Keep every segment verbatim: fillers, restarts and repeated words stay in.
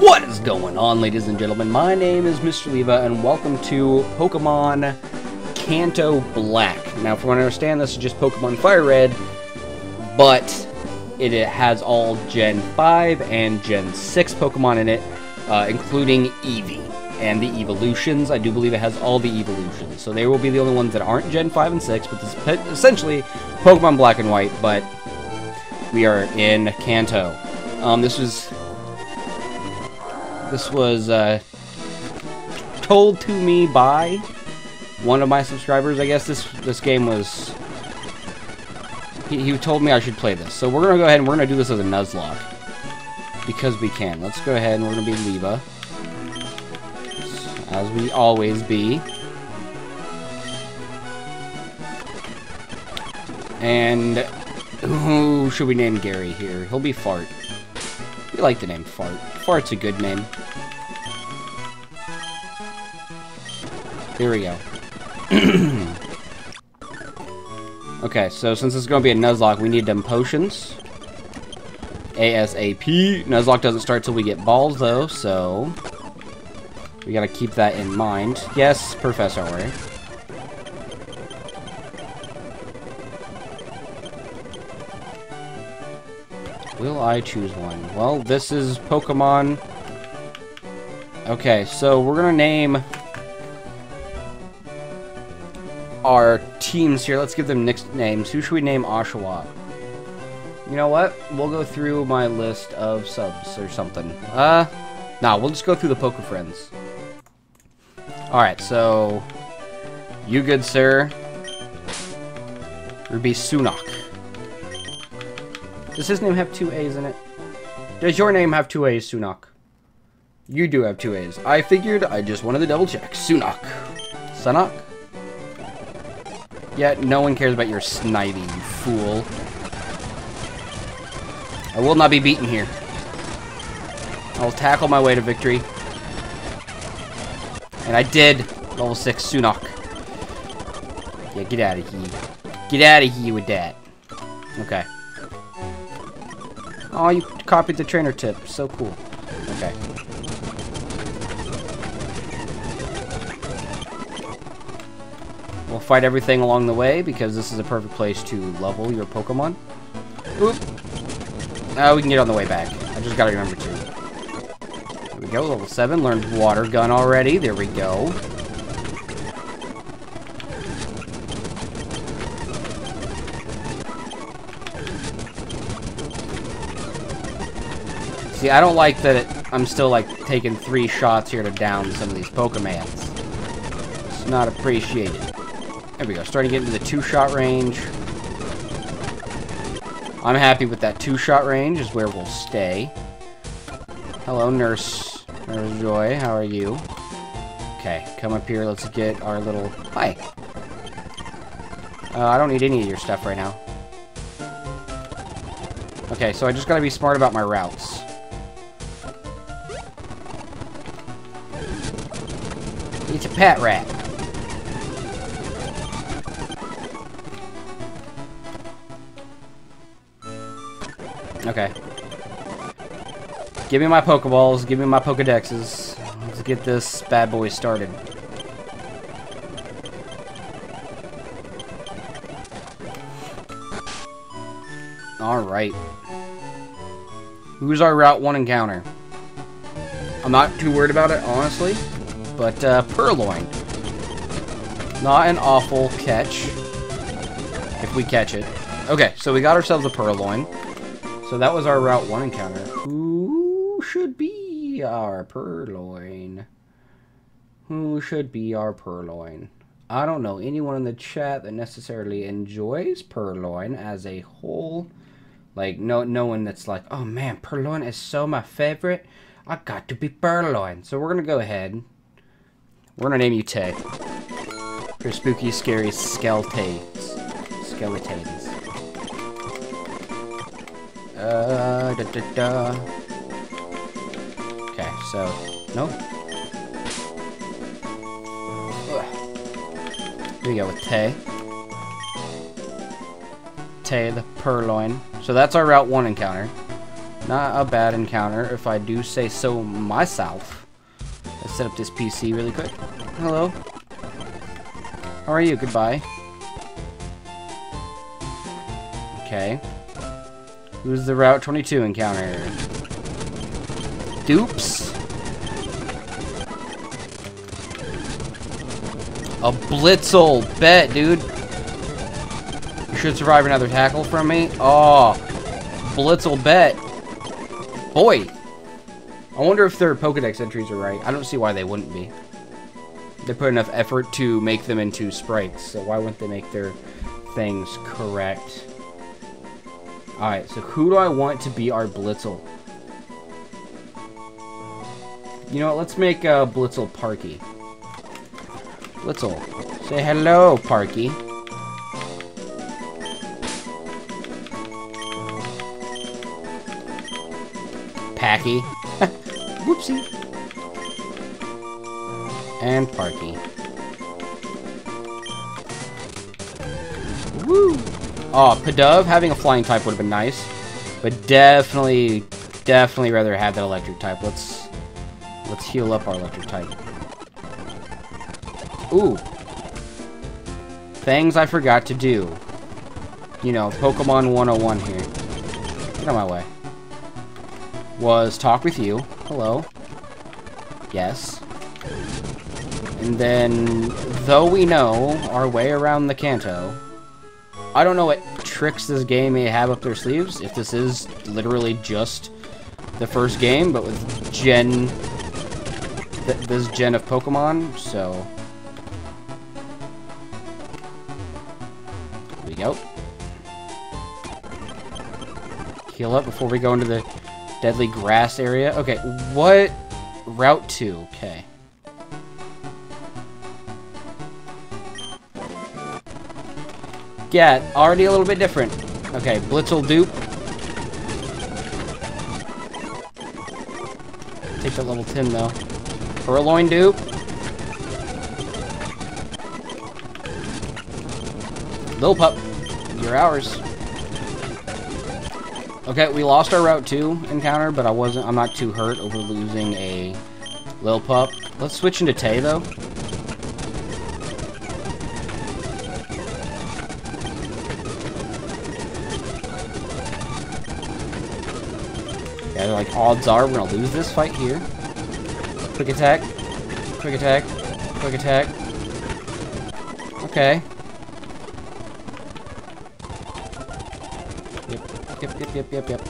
What is going on, ladies and gentlemen? My name is Mister Leava, and welcome to Pokemon Kanto Black. Now, from what I understand, this is just Pokemon Fire Red, but it, it has all Gen five and Gen six Pokemon in it, uh, including Eevee and the evolutions. I do believe it has all the evolutions, so they will be the only ones that aren't Gen five and six, but this is essentially Pokemon Black and White, but we are in Kanto. Um, this was... This was uh, told to me by one of my subscribers. I guess this this game was... He, he told me I should play this. So we're going to go ahead and we're going to do this as a Nuzlocke. Because we can. Let's go ahead and we're going to be Leava. As we always be. And who should we name Gary here? He'll be Fart. We like the name Fart. Fart's a good name. There we go. Okay, so since it's going to be a Nuzlocke, we need them potions. ASAP. Nuzlocke doesn't start till we get balls, though, so... we gotta keep that in mind. Yes, Professor Ori. Will I choose one? Well, this is Pokemon. Okay, so we're gonna name our teams here. Let's give them nicknames. Who should we name? Oshawa? You know what? We'll go through my list of subs or something. Uh, nah, we'll just go through the Poke Friends. Alright, so you good, sir. Ruby Sunaak. Does his name have two A's in it? Does your name have two A's, Sunaak? You do have two A's. I figured, I just wanted to double check. Sunaak. Sunaak? Yeah, no one cares about your Snivy, you fool. I will not be beaten here. I'll tackle my way to victory. And I did. Level six, Sunaak. Yeah, get out of here. Get out of here with that. Okay. Oh, you copied the trainer tip. So cool. Okay. We'll fight everything along the way because this is a perfect place to level your Pokemon. Oop. Oh, we can get on the way back. I just gotta remember to. There we go. Level seven. Learned Water Gun already. There we go. See, I don't like that it, I'm still, like, taking three shots here to down some of these Pokemans. It's not appreciated. There we go. Starting to get into the two-shot range. I'm happy with that two-shot range is where we'll stay. Hello, Nurse. Nurse Joy, how are you? Okay, come up here. Let's get our little... Hi. Uh, I don't need any of your stuff right now. Okay, so I just gotta be smart about my routes. It's a Patrat. Okay. Give me my Pokeballs. Give me my Pokedexes. Let's get this bad boy started. Alright. Who's our Route one encounter? I'm not too worried about it, honestly. But, uh, Purrloin. Not an awful catch. If we catch it. Okay, so we got ourselves a Purrloin. So that was our Route one encounter. Who should be our Purrloin? Who should be our Purrloin? I don't know anyone in the chat that necessarily enjoys Purrloin as a whole. Like, no, no one that's like, oh man, Purrloin is so my favorite. I got to be Purrloin. So we're gonna go ahead. We're gonna name you Tay. Your spooky, scary skeletons. Skeletons. Uh, da da da. Okay, so, nope. Ugh. Here we go with Tay. Tay the Purrloin. So that's our Route one encounter. Not a bad encounter, if I do say so myself. Let's set up this P C really quick. Hello. How are you? Goodbye. Okay. Who's the Route twenty-two encounter? Dupes. A Blitzle. Bet, dude. You should survive another tackle from me. Oh. Blitzle bet. Boy. I wonder if their Pokedex entries are right. I don't see why they wouldn't be. They put enough effort to make them into sprites, so why wouldn't they make their things correct? Alright, so who do I want to be our Blitzle? You know what, let's make uh, Blitzle Parky. Blitzle, say hello, Parky. Packy. Whoopsie. And Parky. Woo! Oh, Pidove, having a flying type would have been nice, but definitely, definitely rather have that electric type. Let's, let's heal up our electric type. Ooh. Things I forgot to do. You know, Pokemon one oh one here. Get out of my way. Was talk with you. Hello. Yes. And then, though we know our way around the Kanto, I don't know what tricks this game may have up their sleeves, if this is literally just the first game, but with gen... Th this gen of Pokemon, so... Here we go. Heal up before we go into the deadly grass area. Okay, what? Route two, okay. Yeah, already a little bit different. Okay, Blitzle dupe. Take that level ten though. Purrloin dupe. Lillipup, you're ours. Okay, we lost our Route two encounter, but I wasn't. I'm not too hurt over losing a Lillipup. Let's switch into Tay though. Yeah, like, odds are we're gonna lose this fight here. Quick attack. Quick attack. Quick attack. Okay. Yep, yep, yep, yep, yep, yep.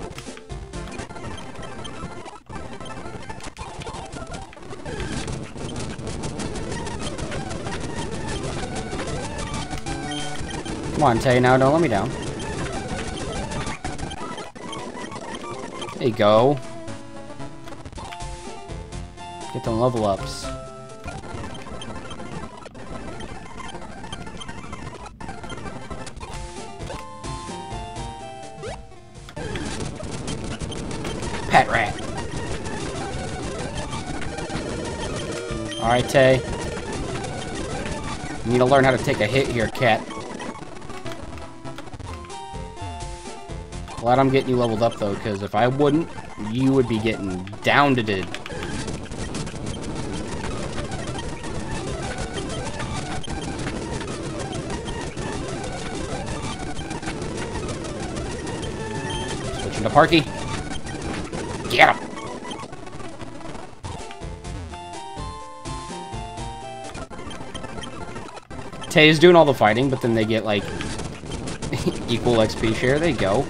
Come on, Tay, now don't let me down. There you go. Get them level ups. Patrat. Alright, Tay. You need to learn how to take a hit here, cat. Glad I'm getting you leveled up, though, because if I wouldn't, you would be getting down-to-did. Switching to Parky. Get him! Tay's doing all the fighting, but then they get, like, equal X P share. There you go.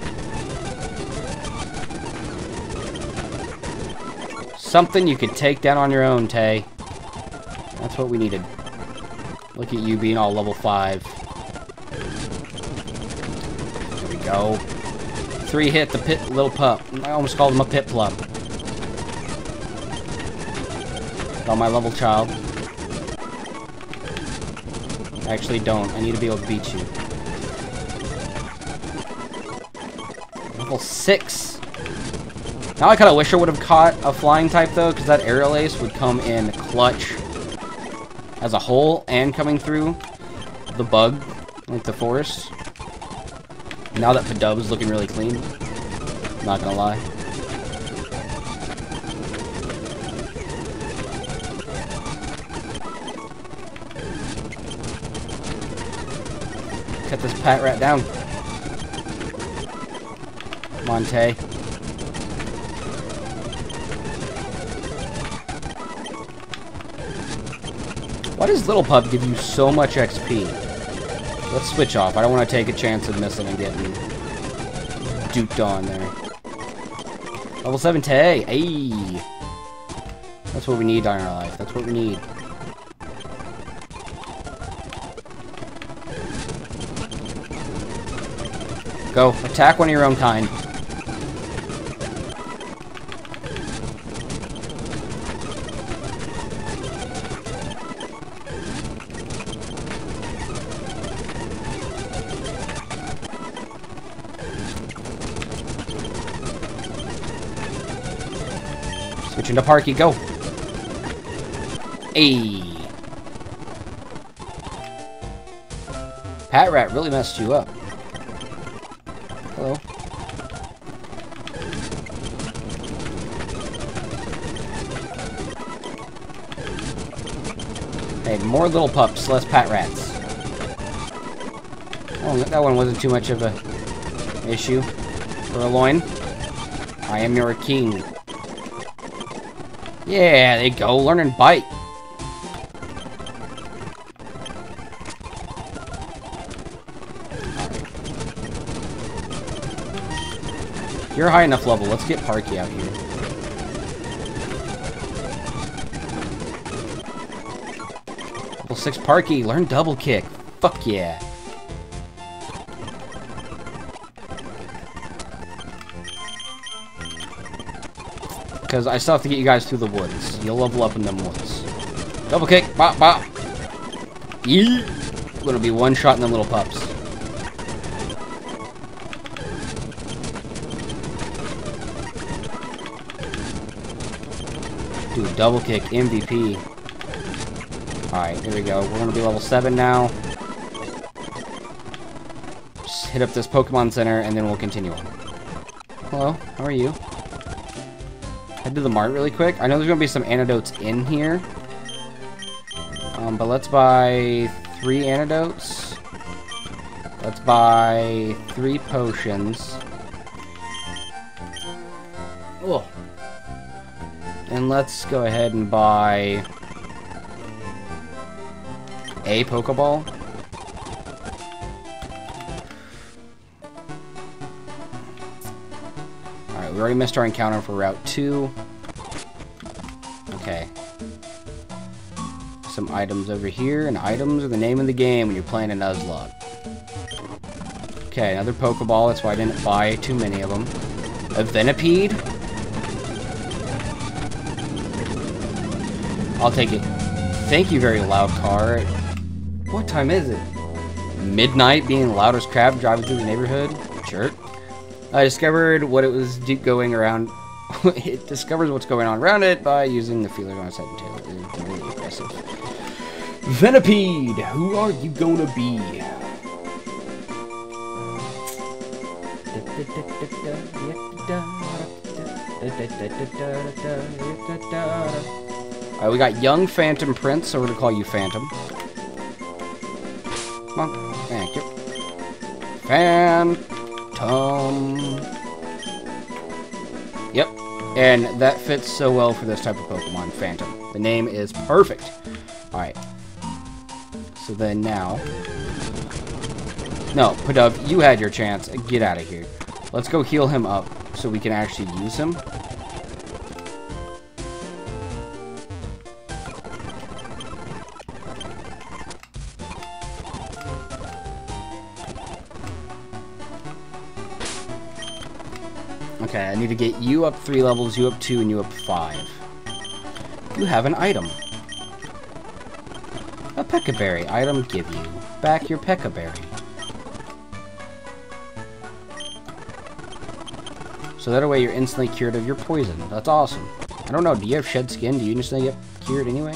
Something you could take down on your own, Tay. That's what we needed. Look at you being all level five. There we go. Three hit the pit little pup. I almost called him a pit plup. Got my level child. I actually don't. I need to be able to beat you. Level six. Now I kind of wish I would have caught a flying type though, because that aerial ace would come in clutch as a whole and coming through the bug, like the forest. Now that Pidove is looking really clean, not gonna lie. Cut this Patrat down. Come on, Tay. Why does Lillipup give you so much X P? Let's switch off. I don't want to take a chance of missing and getting duped on there. Level seven Tay. Ayy. That's what we need in our life. That's what we need. Go. Attack one of your own kind. Switching to Parky. Go. Ayy. Patrat really messed you up. Hello. Hey, more Lillipups, less Patrats. Oh, that one wasn't too much of a issue. Purrloin, I am your king. Yeah, there you go. Learn and bite. You're high enough level. Let's get Parky out here. Level six Parky. Learn double kick. Fuck yeah. Because I still have to get you guys through the woods. You'll level up in them woods. Double kick. Bop, bop. Yee. Gonna be one shot in them little pups. Dude, double kick, M V P. Alright, here we go. We're gonna be level seven now. Just hit up this Pokemon Center and then we'll continue on. Hello, how are you? Head to the mart really quick. I know there's gonna be some antidotes in here. Um, but let's buy three antidotes. Let's buy three potions. Oh. And let's go ahead and buy a Pokeball. Alright, we already missed our encounter for Route two. Okay. Some items over here, and items are the name of the game when you're playing a Nuzlocke. Okay, another Pokeball, that's why I didn't buy too many of them. A Venipede? I'll take it. Thank you, very loud car. What time is it? Midnight, being loud as crap, driving through the neighborhood? Jerk. I discovered what it was going around. It discovers what's going on around it by using the feelers on its head and tail. It's really aggressive. Venipede, who are you gonna be? Alright, we got young Phantom Prince, so we're gonna call you Phantom. Come on, thank you. Phantom. Yep, and that fits so well for this type of Pokemon, Phantom. The name is perfect. Alright. So then now... No, Pidove, you had your chance. Get out of here. Let's go heal him up so we can actually use him. Okay, I need to get you up three levels, you up two, and you up five. You have an item. A Pecha Berry. Item give you. Back your Pecha Berry. So that way you're instantly cured of your poison. That's awesome. I don't know, do you have Shed Skin? Do you instantly get cured anyway?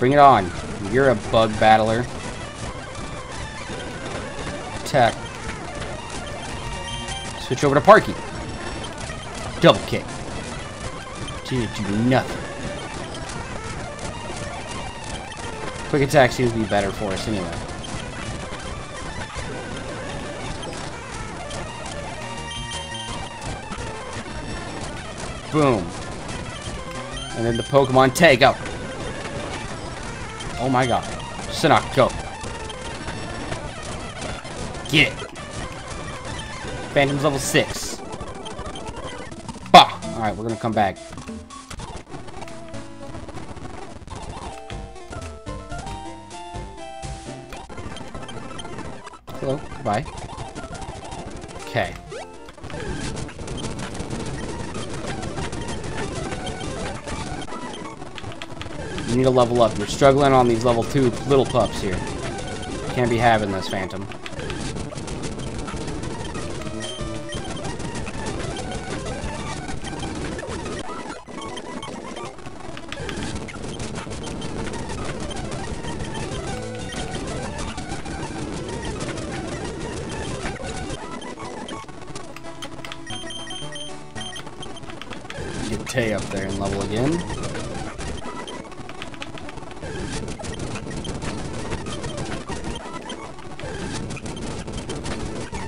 Bring it on. You're a bug battler. Attack. Switch over to Parky. Double kick. Didn't do nothing. Quick attack seems to be better for us anyway. Boom. And then the Pokemon tag out. Oh my god. Sunaak, go. Get it. Phantom's level six. Bah! Alright, we're gonna come back. Hello, goodbye. Okay. You need to level up. You're struggling on these level two little pups here. Can't be having this, Phantom. Get Tay up there and level again.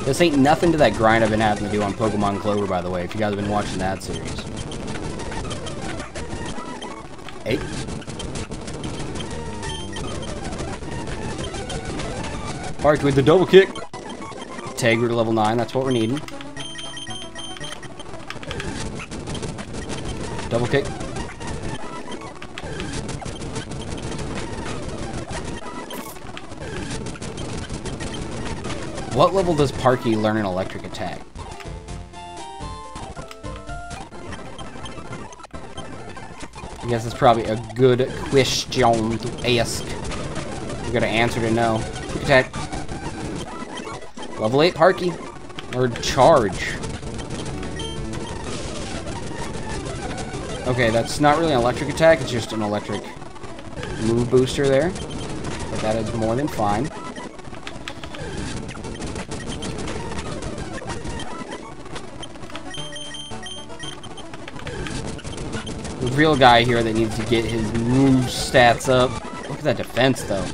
This ain't nothing to that grind I've been having to do on Pokemon Clover, by the way, if you guys have been watching that series. Eight. Alright, with the double kick. Tagger to level nine, that's what we're needing. Double kick. What level does Parky learn an electric attack? I guess it's probably a good question to ask. You gotta answer to know. Quick attack. Level eight Parky. Or charge. Okay, that's not really an electric attack, it's just an electric move booster there. But that is more than fine. Real guy here that needs to get his move stats up. Look at that defense, though.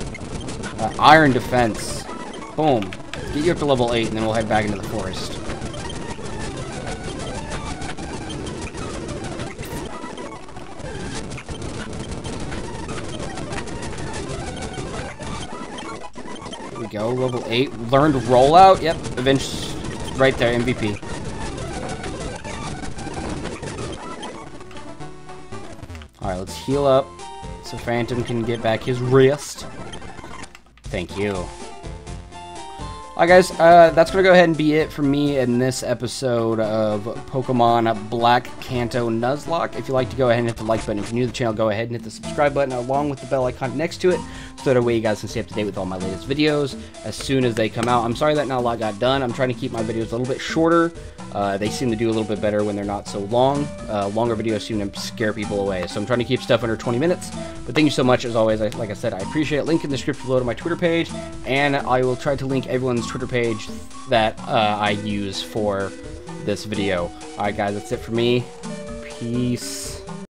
Uh, iron defense. Boom. Get you up to level eight, and then we'll head back into the forest. Here we go, level eight. Learned rollout. Yep, eventually. Right there, M V P. Alright, let's heal up so Phantom can get back his wrist. Thank you. Alright guys, uh, that's going to go ahead and be it for me in this episode of Pokemon Black Kanto Nuzlocke. If you'd like to go ahead and hit the like button. If you're new to the channel, go ahead and hit the subscribe button along with the bell icon next to it. So that way you guys can stay up to date with all my latest videos as soon as they come out. I'm sorry that not a lot got done. I'm trying to keep my videos a little bit shorter. Uh, they seem to do a little bit better when they're not so long. Uh, longer videos seem to scare people away, so I'm trying to keep stuff under twenty minutes. But thank you so much, as always. I, like I said, I appreciate it. Link in the description below to my Twitter page, and I will try to link everyone's Twitter page that uh, I use for this video. All right, guys, that's it for me. Peace.